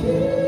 you.